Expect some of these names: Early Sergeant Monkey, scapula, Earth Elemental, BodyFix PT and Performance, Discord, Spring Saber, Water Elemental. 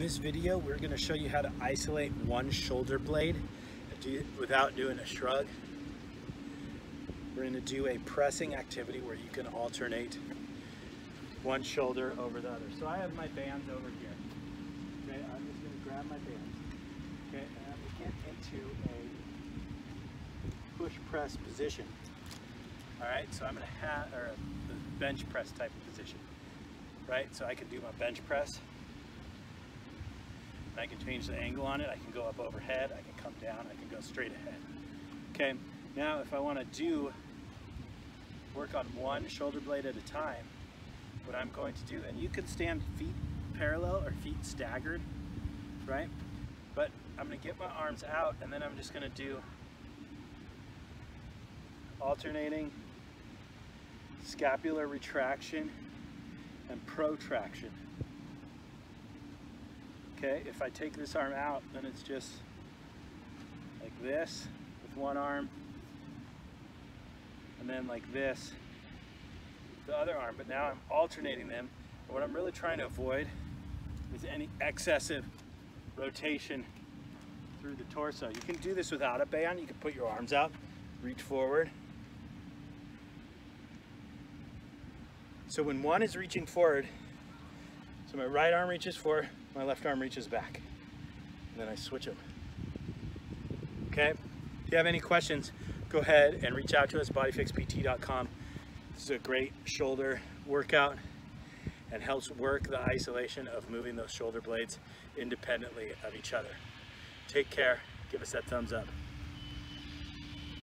In this video, we're going to show you how to isolate one shoulder blade without doing a shrug. We're going to do a pressing activity where you can alternate one shoulder over the other. So I have my bands over here. Okay, I'm just going to grab my bands. Okay, and I'm going to get into a push press position. All right, so I'm going to have a bench press type of position. Right, so I can do my bench press. I can change the angle on it. I can go up overhead. I can come down. I can go straight ahead. Okay, now if I want to do work on one shoulder blade at a time, what I'm going to do, and you can stand feet parallel or feet staggered, right? But I'm going to get my arms out and then I'm just going to do alternating scapular retraction and protraction. Okay, if I take this arm out, then it's just like this with one arm, and then like this with the other arm. But now I'm alternating them. And what I'm really trying to avoid is any excessive rotation through the torso. You can do this without a band. You can put your arms out, reach forward. So when one is reaching forward, so my right arm reaches forward, my left arm reaches back, and then I switch them. Okay, if you have any questions, go ahead and reach out to us, bodyfixpt.com. This is a great shoulder workout and helps work the isolation of moving those shoulder blades independently of each other. Take care, give us that thumbs up.